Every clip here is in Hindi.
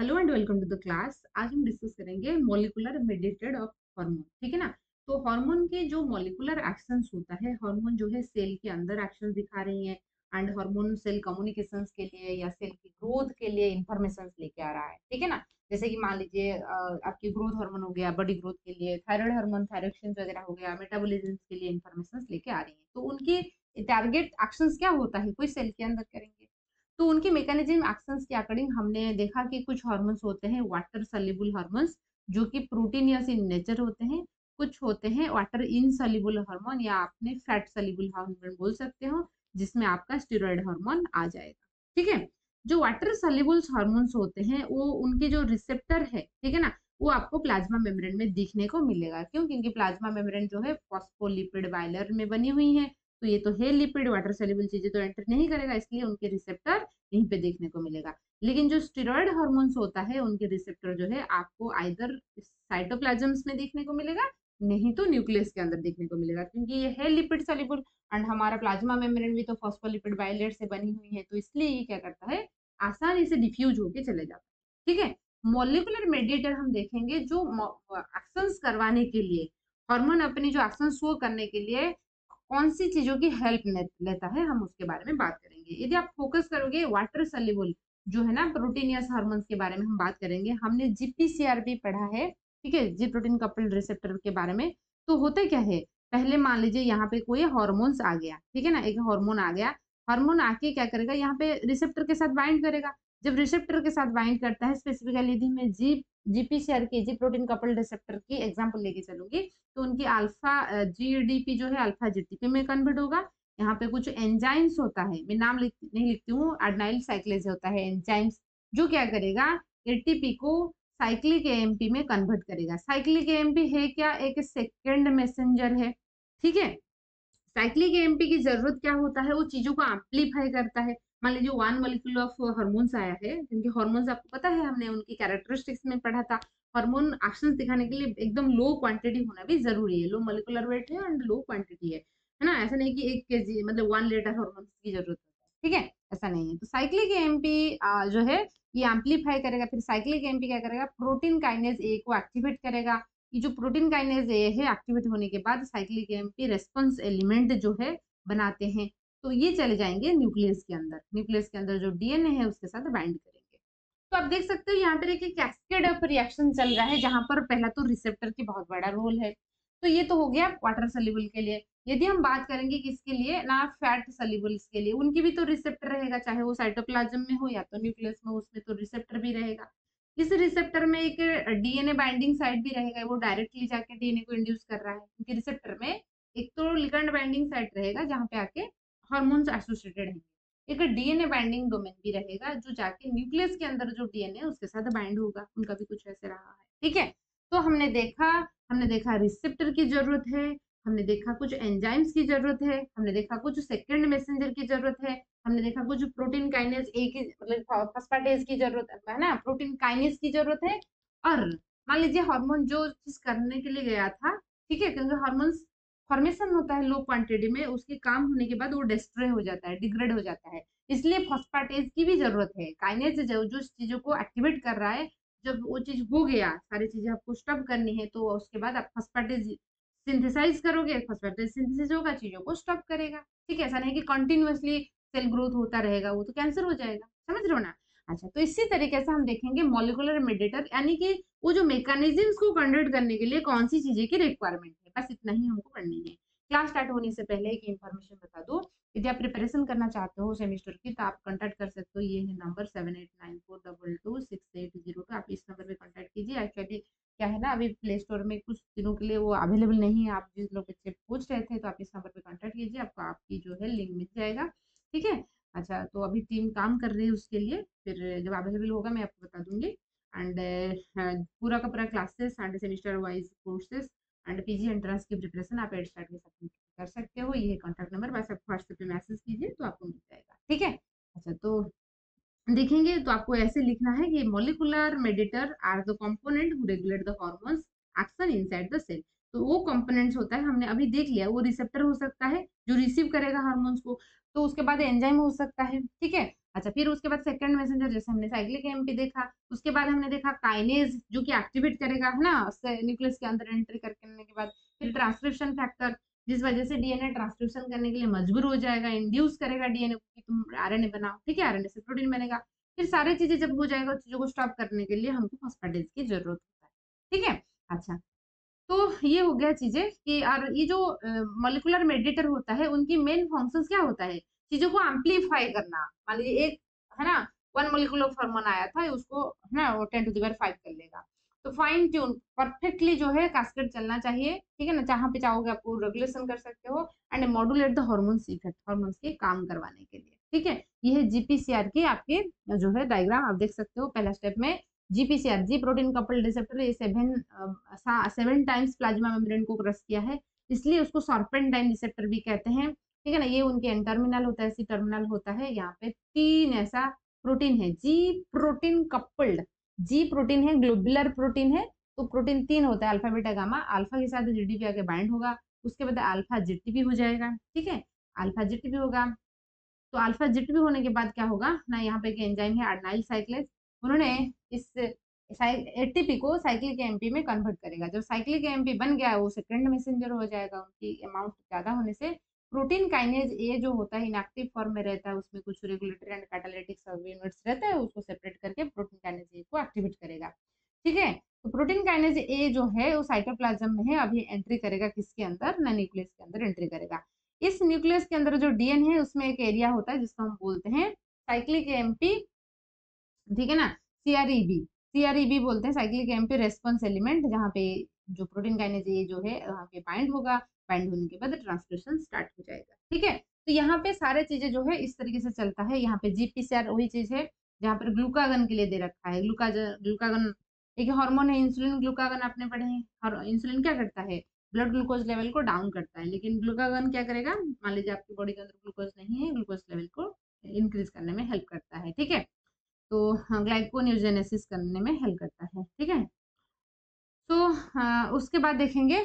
Hello and welcome to the class. आज हम डिस्कस करेंगे मॉलिक्यूलर मेडिएटेड ऑफ हार्मोन, ठीक है ना। तो हार्मोन के जो मॉलिक्यूलर एक्शंस होता है, हार्मोन जो है सेल के अंदर एक्शंस दिखा रही है एंड हार्मोन सेल कम्युनिकेशंस के लिए या सेल की ग्रोथ के लिए इंफॉर्मेशन लेके आ रहा है, ठीक है ना। जैसे कि मान लीजिए आपकी ग्रोथ हार्मोन हो गया बॉडी ग्रोथ के लिए, थायराइड हार्मोन थायरॉक्सिन वगैरह हो गया मेटाबॉलिज्म के लिए इंफॉर्मेशन लेके आ रही है। तो उनकी टारगेट एक्शंस क्या होता है कोई सेल के अंदर करेंगे, तो उनके मैकेनिज्म एक्शंस के अकॉर्डिंग हमने देखा कि कुछ हार्मोन्स होते हैं वाटर सॉल्युबल हार्मोन्स जो कि प्रोटीनियस इन नेचर होते हैं, कुछ होते हैं वाटर इनसॉल्युबल हार्मोन या आपने फैट सॉल्युबल हार्मोन बोल सकते हो जिसमें आपका स्टेरॉइड हार्मोन आ जाएगा, ठीक है। जो वाटर सॉल्युबल हार्मोन्स होते हैं वो उनके जो रिसेप्टर है, ठीक है ना, वो आपको प्लाज्मा मेम्ब्रेन में दिखने को मिलेगा। क्यों? क्योंकि प्लाज्मा मेम्ब्रेन जो है फॉस्फोलिपिड बाइलर में बनी हुई है, तो ये तो है लिपिड, वाटर सॉल्युबल चीजें तो एंटर नहीं करेगा, इसलिए उनके रिसेप्टर यहीं पे देखने को मिलेगा। लेकिन जो स्टेरॉइड हार्मोन्स होता है उनके रिसेप्टर जो है आपको आइदर साइटोप्लाज्म्स में देखने को मिलेगा, नहीं तो न्यूक्लियस के अंदर देखने को मिलेगा, क्योंकि ये है लिपिड सॉल्युबल एंड हमारा प्लाज्मा मेम्ब्रेन भी तो फॉस्फोलिपिड बाइलेट से बनी हुई है, तो इसलिए ये क्या करता है आसानी से डिफ्यूज होके चले जाता है, ठीक है। मॉलिक्यूलर मेडिएटर हम देखेंगे जो एक्शंस करवाने के लिए हार्मोन अपनी जो एक्शन शो करने के लिए कौन सी चीजों की हेल्प लेता है, हम उसके बारे में बात करेंगे। यदि आप फोकस करोगे वाटर सॉल्युबल जो है ना प्रोटीनियस हार्मोन्स के बारे में हम बात करेंगे। हमने जीपीसीआर भी पढ़ा है, ठीक है, जी प्रोटीन कपल्ड रिसेप्टर के बारे में। तो होते क्या है, पहले मान लीजिए यहाँ पे कोई हार्मोन्स आ गया, ठीक है ना, एक हार्मोन आ गया। हार्मोन आके क्या करेगा यहाँ पे रिसेप्टर के साथ बाइंड करेगा। जब रिसेप्टर के साथ बाइंड करता है, स्पेसिफिकली यदि मैं जीपीसीआर की जी प्रोटीन कपल्ड रिसेप्टर की एग्जांपल लेके चलूंगी, तो उनकी अल्फा जीडीपी जो है अल्फा जीटीपी में कन्वर्ट होगा। यहाँ पे कुछ एंजाइम्स होता है, मैं नाम नहीं लिखती हूँ, एडेनाइल साइक्लेज होता है एंजाइम्स, जो क्या करेगा एटीपी को साइक्लिक एएमपी में कन्वर्ट करेगा। साइक्लिक एएमपी है क्या, एक सेकेंड मैसेंजर है, ठीक है। साइक्लिक एएमपी की जरूरत क्या होता है, वो चीजों को एम्पलीफाई करता है। मान लीजिए 1 मॉलिक्यूल ऑफ हार्मोन्स आया है, क्योंकि हार्मोन्स आपको पता है हमने उनकी कैरेक्टरिस्टिक्स में पढ़ा था, हार्मोन एक्शंस दिखाने के लिए एकदम लो क्वांटिटी होना भी जरूरी है, लो मॉलिक्यूलर वेट है एंड लो क्वांटिटी है ना। ऐसा नहीं कि 1 kg मतलब 1 लीटर हार्मोन्स की जरूरत है, ठीक है, ऐसा नहीं है। तो साइक्लिक एएमपी जो है ये एम्पलीफाई करेगा। फिर साइक्लिक एएमपी क्या करेगा, प्रोटीन काइनेज ए को एक्टिवेट करेगा। ये जो प्रोटीन काइनेज ए है एक्टिवेट होने के बाद साइक्लिक एएमपी रेस्पॉन्स एलिमेंट जो है बनाते हैं, तो ये चले जाएंगे न्यूक्लियस के अंदर। न्यूक्लियस के अंदर जो डीएनए है उसके साथ बाइंड करेंगे। तो आप देख सकते हो यहाँ पर एक कैस्केड ऑफ रिएक्शन चल रहा है, जहां पर पहला तो रिसेप्टर की बहुत बड़ा रोल है। तो ये तो हो गया वाटर सॉल्युबल के लिए। यदि हम बात करेंगे किसके लिए ना, फैट सॉल्युबल्स के लिए, उनकी भी तो रिसेप्टर रहेगा, चाहे वो साइटोप्लाज्म में हो या तो न्यूक्लियस में, उसमें तो रिसेप्टर भी रहेगा। इस रिसेप्टर में एक डीएनए बाइंडिंग साइट भी रहेगा, वो डायरेक्टली जाके डीएनए को इंड्यूस कर रहा है। उनके रिसेप्टर में एक तो लिगैंड बाइंडिंग साइट रहेगा जहाँ पे आके हार्मोन्स एसोसिएटेड हैं, एक डीएनए बाइंडिंग डोमेन भी रहेगा जो जाके न्यूक्लियस के अंदर जो डीएनए उसके साथ बाइंड होगा। उनका भी कुछ ऐसे रहा है, ठीक है। तो हमने देखा रिसेप्टर की जरूरत है, हमने देखा कुछ एंजाइम्स की जरूरत है, हमने देखा कुछ सेकेंड मैसेंजर की जरूरत है, हमने देखा कुछ प्रोटीन काइनेज ए की मतलब फॉस्फेटेज की जरूरत है ना, प्रोटीन काइनेज की जरूरत है। और मान लीजिए हार्मोन जो चीज करने के लिए गया था, ठीक है, क्योंकि हार्मोन्स फॉर्मेशन होता है लो क्वांटिटी में, उसके काम होने के बाद वो डिस्ट्रॉय हो जाता है, डिग्रेड हो जाता है, इसलिए फॉस्फेटेज की भी जरूरत है। काइनेज जो चीजों को एक्टिवेट कर रहा है, जब वो चीज हो गया सारी चीजें आपको स्टॉप करनी है, तो उसके बाद आप फॉस्फेटेज सिंथेसाइज करोगे, फॉस्फेटेज सिंथेसिस होगा, चीजों को स्टॉप करेगा, ठीक है। ऐसा नहीं कि कंटिन्यूअसली सेल ग्रोथ होता रहेगा, वो तो कैंसर हो जाएगा, समझ रहे हो ना। अच्छा, तो इसी तरीके से हम देखेंगे मॉलिक्यूलर मेडिएटर, यानी कि वो जो मैकेनिज्म्स को कंडक्ट करने के लिए कौन सी चीजें की रिक्वायरमेंट है, बस इतना ही हमको पढ़नी है। क्लास स्टार्ट होने से पहले एक इन्फॉर्मेशन बता दो, यदि आप प्रिपरेशन करना चाहते हो सेमेस्टर की तो आप कॉन्टैक्ट कर सकते हो, ये है नंबर 7894226802, आप इस नंबर पे कॉन्टैक्ट कीजिए। एक्चुअली क्या है ना, अभी प्ले स्टोर में कुछ दिनों के लिए वो अवेलेबल नहीं है, आप जिस लोग बच्चे पूछ रहे थे तो आप इस नंबर पे कॉन्टैक्ट कीजिए, आपको आपकी जो है लिंक मिल जाएगा, ठीक है। अच्छा, तो अभी टीम काम कर रही है उसके लिए, फिर जब अवेलेबल होगा मैं आपको बता दूंगी। एंड पूरा का पूरा classes and semester wise courses and PG entrance की प्रिपरेशन आप एड स्टार्ट के साथ कर सकते हो। ये कॉन्टैक्ट नंबर बस आप व्हाट्सएप पे मैसेज कीजिए तो आपको मिल जाएगा, ठीक है। अच्छा, तो देखेंगे तो आपको ऐसे लिखना है कि molecular mediator are the component who regulate the hormones action inside the cell. तो वो कंपोनेंट्स होता है, हमने अभी देख लिया, वो रिसेप्टर हो सकता है जो रिसीव करेगा हार्मोन्स को, तो उसके बाद एंजाइम हो सकता है, ठीक है, अच्छा, फिर उसके बाद सेकंड मैसेंजर जैसे हमने साइक्लिक एमपी देखा, उसके बाद हमने देखा काइनेज जो कि एक्टिवेट करेगा है ना न्यूक्लियस के अंदर एंट्री करने के बाद, फिर ट्रांसक्रिप्शन फैक्टर जिस वजह से डीएनए ट्रांसक्रिप्शन करने के लिए मजबूर हो जाएगा, इंड्यूस करेगा डीएनए को तुम आरएनए बनाओ, ठीक है, आरएनए से प्रोटीन बनेगा। फिर सारी चीजें जब हो जाएगा, चीजों को स्टॉप करने के लिए हमको फॉस्फेटेज की जरूरत होता है, ठीक है। अच्छा, तो ये हो गया चीजें कि, और ये जो मॉलिक्यूलर मेडिएटर होता है उनकी मेन फंक्शंस क्या होता है, चीजों को एम्पलीफाई करना। मान लीजिए एक है ना 1 मोलिकुलर हार्मोन आया था, उसको है ना 10^5 कर लेगा, तो फाइन ट्यून परफेक्टली जो है कास्केड चलना चाहिए, ठीक है ना, जहाँ पे चाहोगे आपको रेगुलेशन कर सकते हो and modulate the hormones effect, hormones के काम करवाने के लिए, ठीक है। ये है जीपीसीआर की आपके जो है डायग्राम, आप देख सकते हो पहला स्टेप में GPCR G protein coupled receptor, ये 7 टाइम्स प्लाज्मा मेम्ब्रेन को क्रॉस किया है, इसलिए उसको सर्पेंटाइन रिसेप्टर भी कहते हैं, ठीक है ना। ये उनके एन टर्मिनल होता है, सी टर्मिनल होता है, यहाँ पे 3 ऐसा प्रोटीन है G protein coupled. G protein है ग्लोबुलर प्रोटीन है, तो प्रोटीन 3 होता है, अल्फा बेटा गामा। अल्फा के साथ जीटीपी आके बाइंड होगा, उसके बाद अल्फा जीटीपी हो जाएगा, ठीक है, अल्फा जीटीपी होगा। तो अल्फा जीटीपी होने के बाद क्या होगा ना, यहाँ पे एक एंजाइम है एडेनाइल साइक्लेज, उन्होंने इस एटीपी को साइक्लिक एएमपी में कन्वर्ट करेगा। जब साइक्लिक एएमपी बन गया वो सेकेंड मैसेंजर हो जाएगा, उनकी अमाउंट ज्यादा होने से। प्रोटीन काइनेज ए जो होता है इनएक्टिव फॉर्म में रहता है, उसमें कुछ regulatory and catalytic subunits रहता है, उसको सेपरेट करके प्रोटीन काइनेज ए को एक्टिवेट करेगा, ठीक है। तो प्रोटीन काइनेज ए जो है वो साइटोप्लाज्म में है, अभी एंट्री करेगा किसके अंदर ना न्यूक्लियस के अंदर एंट्री करेगा। इस न्यूक्लियस के अंदर जो डीएनए है उसमें एक एरिया होता है जिसको हम बोलते हैं साइक्लिक एएमपी, ठीक है ना, सीआरईबी बोलते हैं, साइक्लिक एएमपी रेस्पॉन्स एलिमेंट, जहाँ पे जो प्रोटीन काइनेज ए जो है वहाँ पे बाइंड होगा, बाइंड होने के बाद ट्रांसक्रिप्शन स्टार्ट हो जाएगा, ठीक है। तो यहाँ पे सारे चीजें जो है इस तरीके से चलता है। यहाँ पे जीपीसीआर वही चीज है जहाँ पर ग्लूकागन के लिए दे रखा है, ग्लूकागन एक हार्मोन है, इंसुलिन ग्लूकागन आपने पढ़े हैं। और इंसुलिन क्या करता है, ब्लड ग्लूकोज लेवल को डाउन करता है, लेकिन ग्लूकागन क्या करेगा, मान लीजिए आपकी बॉडी के अंदर ग्लूकोज नहीं है, ग्लूकोज लेवल को इंक्रीज करने में हेल्प करता है, ठीक है, तो ग्लाइकोनियोजेनेसिस करने में हेल्प करता है, ठीक है। तो उसके बाद देखेंगे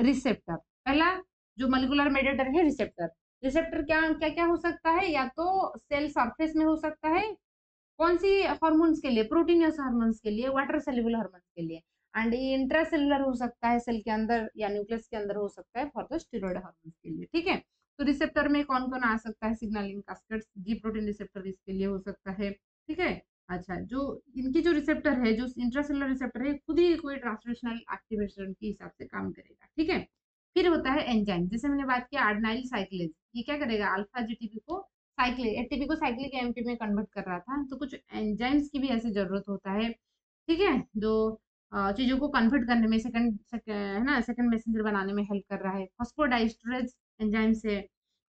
रिसेप्टर, पहला जो मॉलिक्यूलर मेडिएटर है रिसेप्टर। रिसेप्टर क्या क्या क्या हो सकता है, या तो सेल सरफेस में हो सकता है, कौन सी हार्मोन्स के लिए, प्रोटीनियस हार्मोन्स के लिए, वाटर सेल्युलर हार्मोन्स के लिए, एंड ये इंट्रासेल्युलर हो सकता है सेल के अंदर या न्यूक्लियस के अंदर हो सकता है फॉर द स्टेरॉइड हार्मोन्स के लिए, ठीक है। तो रिसेप्टर में कौन कौन आ सकता है, signalling cascade G protein receptor इसके लिए हो सकता है, ठीक है। अच्छा, जो इनकी जो रिसेप्टर है, जो इंट्रासेल्युलर रिसेप्टर है, खुद ही कोई ट्रांसलेशनल एक्टिवेशन के हिसाब से काम करेगा, ठीक है। फिर होता है एंजाइम, जैसे मैंने बात किया एडेनाइल साइक्लेज, ये क्या करेगा, अल्फा जीटीपी को एटीपी को साइक्लिक एएमपी में कन्वर्ट कर रहा था, तो कुछ एंजाइम्स की भी ऐसे जरूरत होता है, ठीक है, जो चीजों को कन्वर्ट करने में सेकंड मैसेंजर बनाने में हेल्प कर रहा है, फॉस्फोडाइस्टरेज एंजाइम्स है।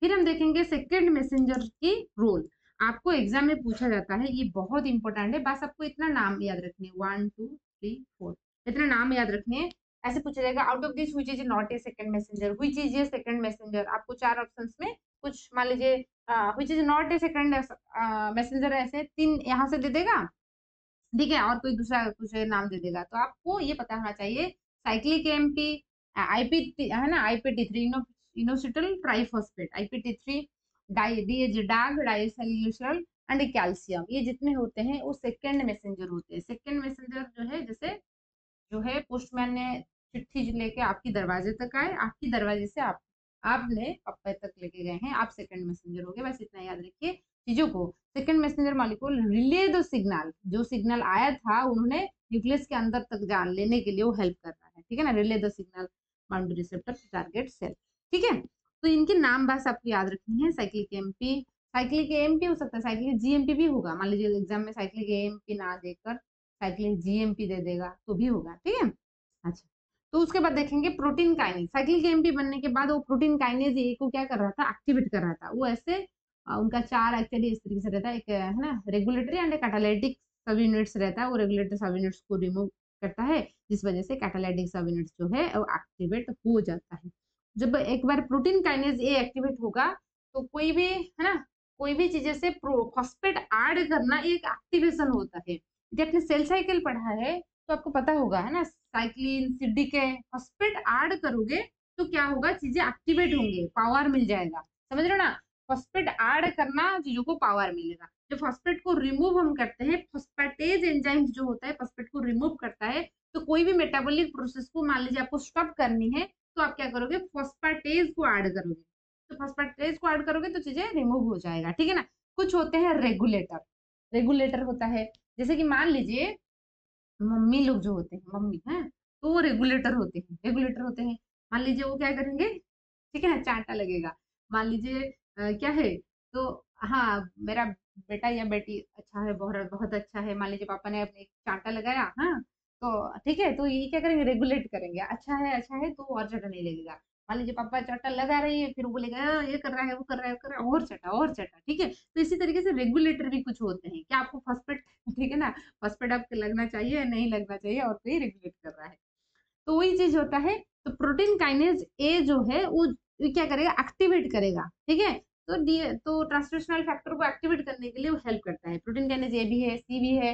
फिर हम देखेंगे सेकेंड मैसेंजर की रोल, आपको एग्जाम में पूछा जाता है, ये बहुत इंपॉर्टेंट है, बस आपको इतना नाम याद रखने, 1 2 3 4 इतना नाम याद रखने। ऐसे पूछा जाएगा out of this which is not a second messenger, which is a second messenger, आपको 4 ऑप्शंस में कुछ मान लीजिए which is not a second messenger ऐसे 3 यहाँ से दे देगा, ठीक है, और कोई दूसरा कुछ नाम दे देगा। तो आपको ये पता होना चाहिए साइक्लिक एएमपी, आईपी है ना, आईपीटी3 इनोसिटल ट्राइफॉस्फेट, आईपीटी3, डायसेल्यूलर एंड कैल्शियम, ये जितने होते हैं वो सेकेंड मैसेंजर होते हैं। सेकेंड मैसेंजर जो है, जैसे जो है पोस्टमैन ने चिट्ठी लेके आपके दरवाजे तक आए, आपके दरवाजे से आपने पप्पे तक लेके गए हैं, आप सेकंड मैसेंजर हो गए, बस इतना याद रखिए चीजों को। Second messenger molecule relay the signal, जो सिग्नल आया था उन्होंने न्यूक्लियस के अंदर तक जान लेने के लिए वो हेल्प कर रहा है, ठीक है ना, relay the signal bound receptor target cell, ठीक है। तो इनके नाम बस आपको याद रखनी है, साइक्लिक एएमपी, साइक्लिक एएमपी हो सकता है, साइक्लिक जीएमपी भी होगा, मान लीजिए एग्जाम में साइक्लिक एएमपी ना देकर साइक्लिक जीएमपी दे देगा तो भी होगा, ठीक है। अच्छा, तो उसके बाद देखेंगे प्रोटीन काइनेज, साइक्लिक एएमपी बनने के बाद वो प्रोटीन काइनेज ए को क्या कर रहा था, एक्टिवेट कर रहा था, वो ऐसे उनका 4 एक्चुअली इस तरीके से रहता है, एक है ना regulatory and catalytic subunits रहता है, वो रेगुलेटरी सब यूनिट्स को रिमूव करता है, जिस वजह से कैटालिटिक सब यूनिट्स जो है वो एक्टिवेट हो जाता है। जब एक बार प्रोटीन काइनेज ए एक्टिवेट होगा तो कोई भी है ना, कोई भी चीजें से फॉस्फेट ऐड करना एक एक्टिवेशन होता है। जब आपने सेल साइकिल पढ़ा है तो आपको पता होगा है ना, साइक्लिन सीडीके फॉस्फेट ऐड करोगे तो क्या होगा, चीजें एक्टिवेट होंगे, पावर मिल जाएगा, समझ रहे हो ना, फॉस्फेट ऐड करना चीजों को पावर मिलेगा। जो फॉस्फेट को रिमूव हम करते हैं, फॉस्फेटेज एंजाइम जो होता है फॉस्फेट को रिमूव करता है। तो कोई भी मेटाबॉलिक प्रोसेस को मान लीजिए आपको स्टॉप करनी है तो आप क्या करोगे, फॉस्फेटेज को ऐड करोगे। तो फॉस्फेटेज को ऐड करोगे तो चीजें रिमूव हो जाएगा, ठीक है ना। कुछ होते हैं रेगुलेटर, रेगुलेटर होता है जैसे कि मान लीजिए मम्मी लोग जो होते हैं, मम्मी है तो वो रेगुलेटर होते हैं, रेगुलेटर होते हैं। मान लीजिए वो क्या करेंगे, ठीक है ना, चांटा लगेगा मान लीजिए क्या है, तो हाँ मेरा बेटा या बेटी अच्छा है, बहुत बहुत अच्छा है, मान लीजिए पापा ने अपने चांटा लगाया, हाँ तो ठीक है, तो ये क्या करेंगे रेगुलेट करेंगे, अच्छा है अच्छा है, तो और चांटा नहीं लगेगा। मान लीजिए पापा चांटा लगा रही है, फिर वो बोलेगा ये कर रहा है वो कर रहा है वो कर रहा है, और चांटा और चांटा, ठीक है। तो इसी तरीके से रेगुलेटर भी कुछ होते हैं कि आपको फॉस्फेट, ठीक है ना, फॉस्फेट आपको लगना चाहिए या नहीं लगना चाहिए और कोई रेगुलेट कर रहा है, तो वही चीज होता है। तो प्रोटीन काइनेज ए जो है वो क्या करेगा, एक्टिवेट करेगा, ठीक है। तो ट्रांसलेशनल फैक्टर को एक्टिवेट करने के लिए वो हेल्प करता है। प्रोटीन काइनेज ए भी है, सी भी है,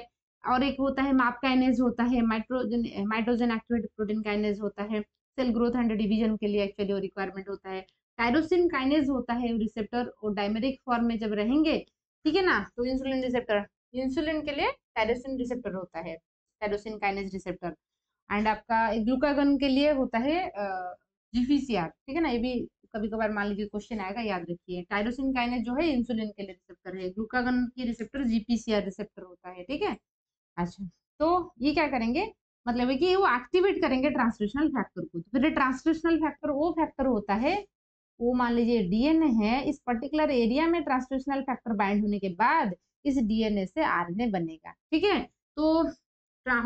और एक होता है माप काइनेज होता है, माइटोजन एक्टिवेट प्रोटीन काइनेज होता है, सेल ग्रोथ एंड डिवीजन के लिए एक्चुअली वो रिक्वायरमेंट होता है। टायरोसिन काइनेज होता है, रिसेप्टर और डायमेरिक फॉर्म में जब रहेंगे, ठीक है ना, तो इंसुलिन रिसेप्टर, इंसुलिन के लिए टायरोसिन रिसेप्टर होता है, टायरोसिन काइनेज रिसेप्टर। एंड आपका ग्लूकागन के लिए होता है जीपीसीआर, ठीक है ना, ये भी कभी कभार मान लीजिए क्वेश्चन आएगा, याद रखिए। टायरोसिन काइनेज जो है इंसुलिन के लिए रिसेप्टर है, ग्लूकागन के रिसेप्टर जीपीसीआर रिसेप्टर होता है, ठीक है। अच्छा, तो ये क्या करेंगे, मतलब है कि वो एक्टिवेट करेंगे ट्रांसलेशनल फैक्टर को। तो फिर ट्रांसलेशनल फैक्टर वो फैक्टर होता है, वो मान लीजिए डीएनए है, इस पर्टिकुलर एरिया में ट्रांसलेशनल फैक्टर बाइंड होने के बाद इस डीएनए से आरएनए बनेगा, ठीक है। तो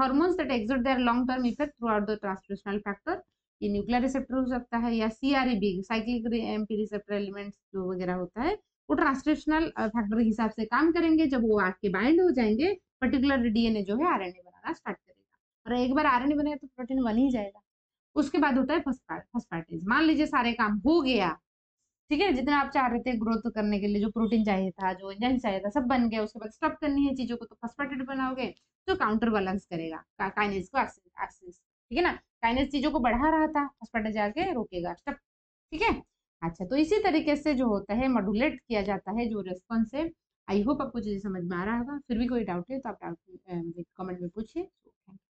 hormones that exert their long term effect throughout the translational factor, ये न्यूक्लियर रिसेप्टर हो सकता है या CRAB cyclic AMP receptor elements जो वगैरह होता है, वो ट्रांसलेशनल फैक्टर के हिसाब से काम करेंगे। जब वो आके बाइंड हो जाएंगे पर्टिकुलर डीएनए जो है आरएनए बनाना स्टार्ट करेगा, और एक बार आरएनए बनेगा तो प्रोटीन बन ही जाएगा। उसके बाद होता है फॉस्फेटेज। मान लीजिए सारे काम हो गया, ठीक है, जितना आप चाह रहे थे ग्रोथ करने के लिए, जो प्रोटीन चाहिए था, जो एंजाइम चाहिए था, सब बन गया। उसके बाद स्टॉप करनी है चीजों को, तो फॉस्फेटेड बनाओगे तो काउंटर बैलेंस करेगा काइनेज को, एक्सेस, ठीक है ना, काइनेज चीजों को बढ़ा रहा था, फॉस्फेटेज जाके रोकेगा, ठीक है। अच्छा, तो इसी तरीके से जो होता है मॉड्यूलेट किया जाता है जो रेस्पॉन्स है। आई होप आपको चीजें समझ में आ रहा होगा, फिर भी कोई डाउट है तो आप डाउट कमेंट में पूछिए।